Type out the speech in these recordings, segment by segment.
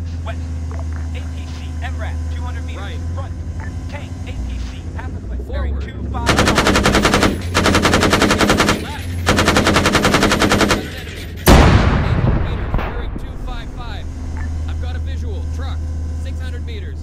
X, west. APC, MRAP, 200 meters, right. Front. Tank, APC, half a foot, bearing 255. Left. Enemy, 800 meters, bearing 255. I've got a visual, truck, 600 meters.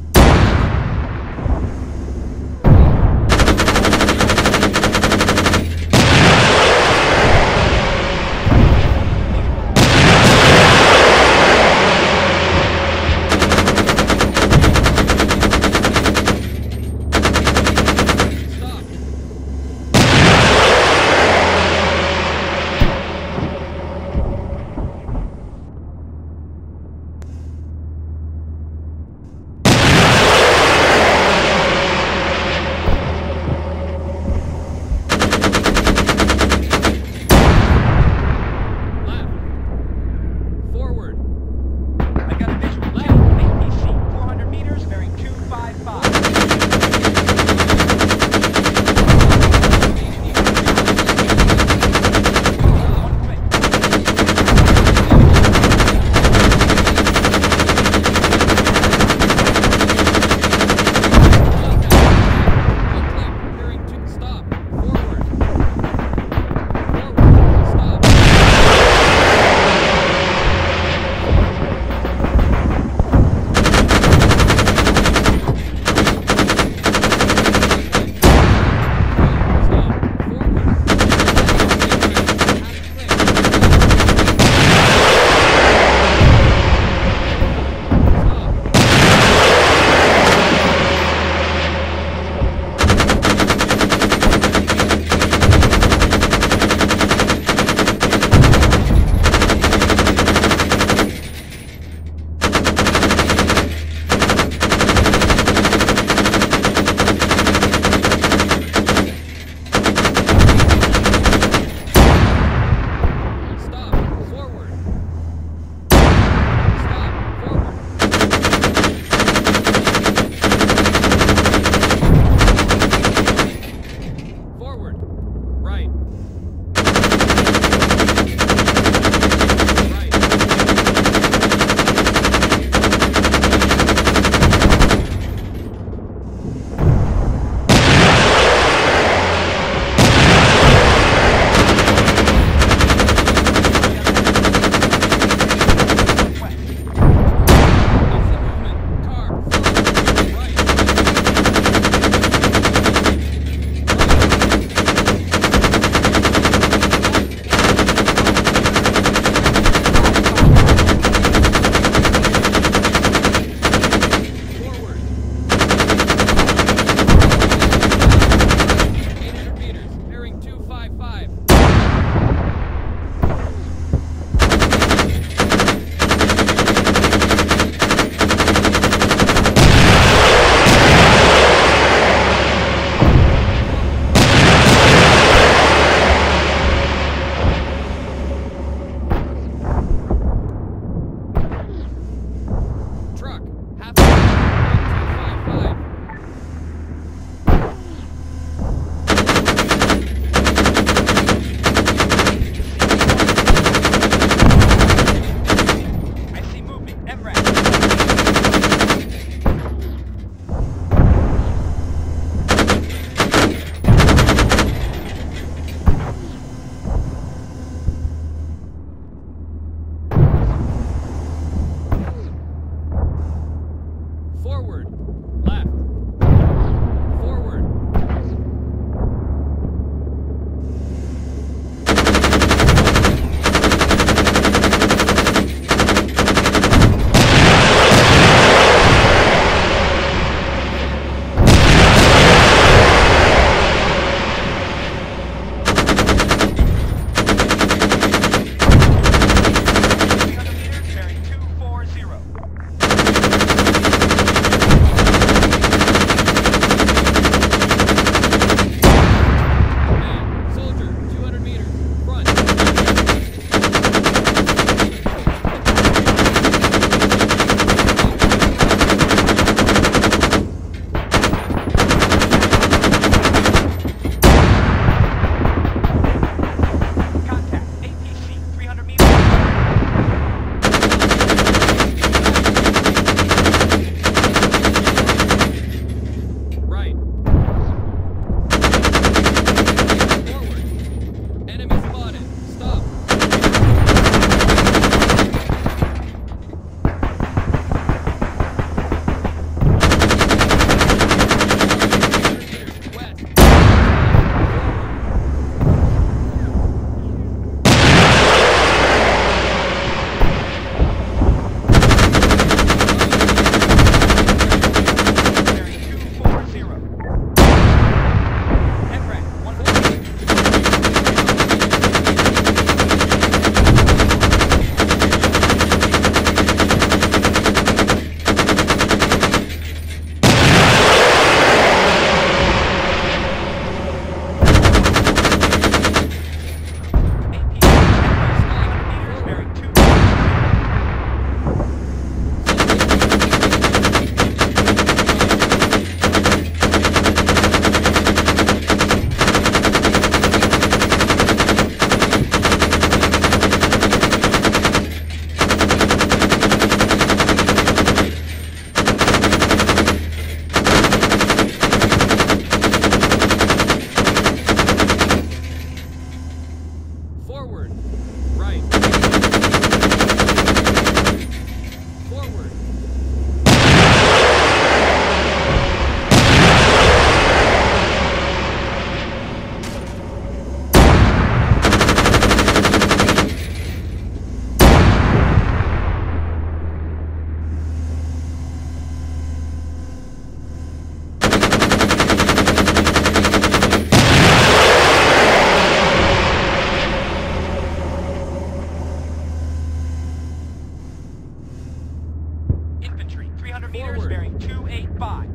300 meters, bearing 285.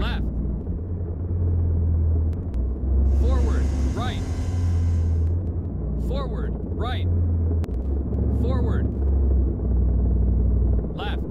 Left. Forward, right. Forward, right. Forward. Left.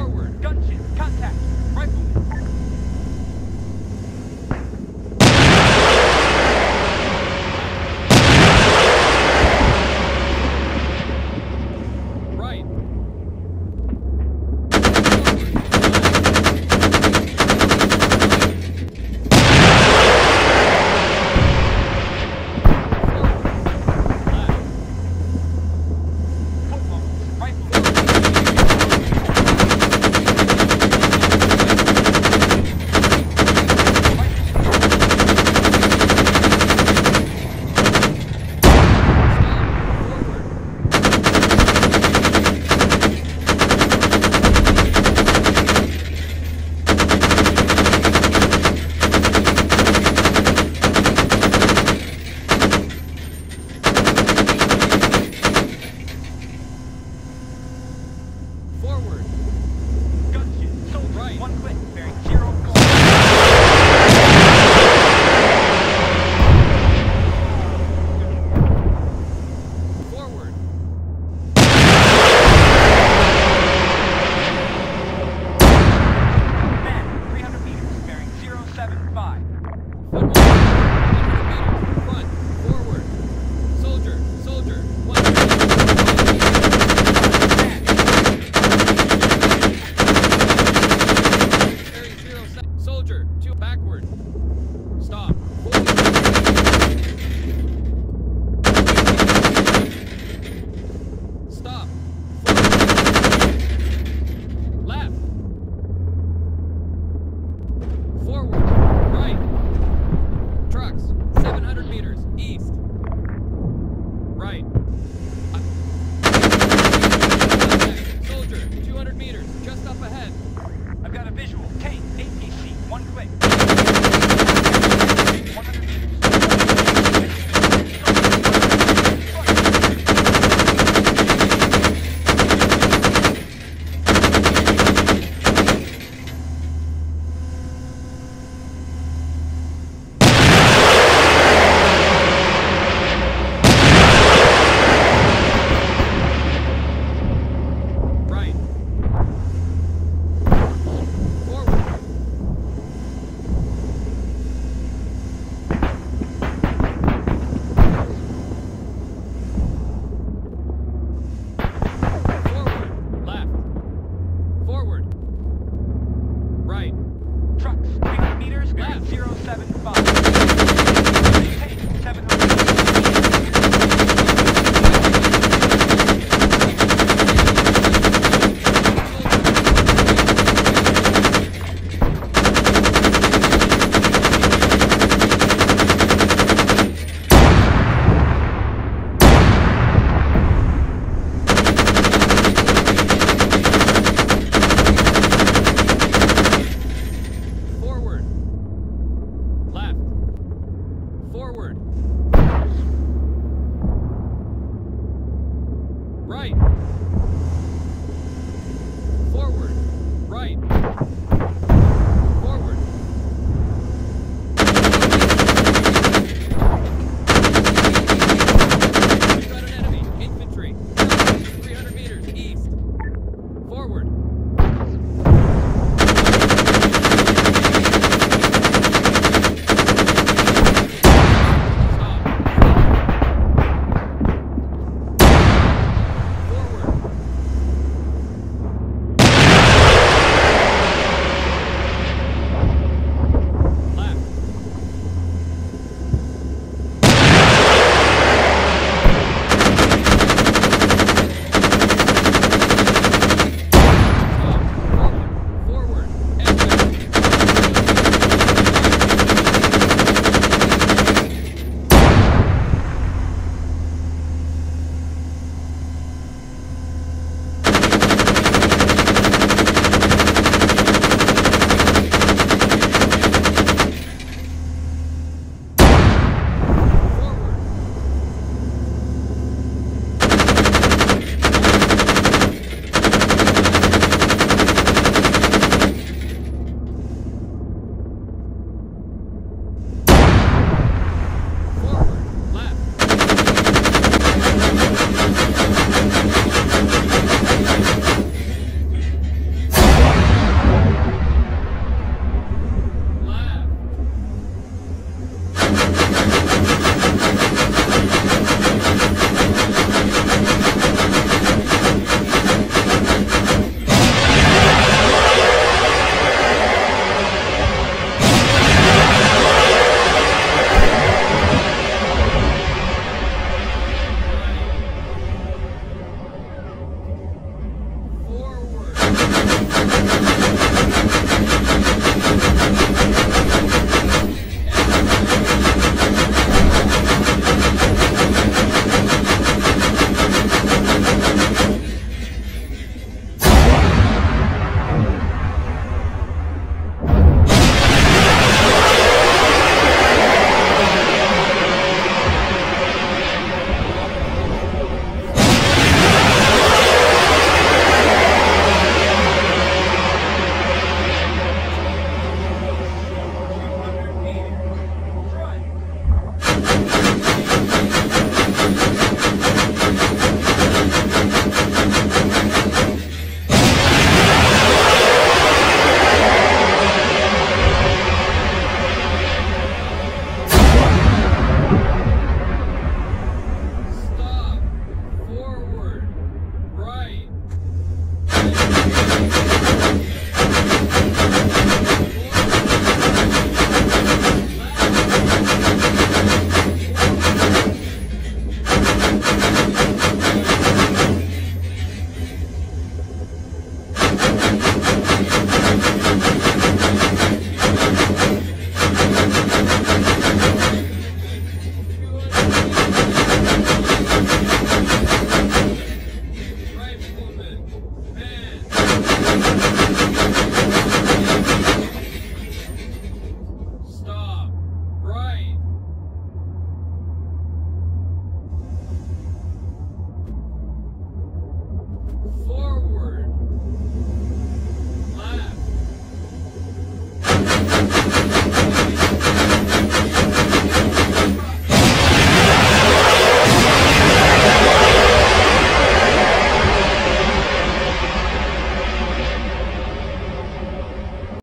Forward, gunship, contact, rifleman.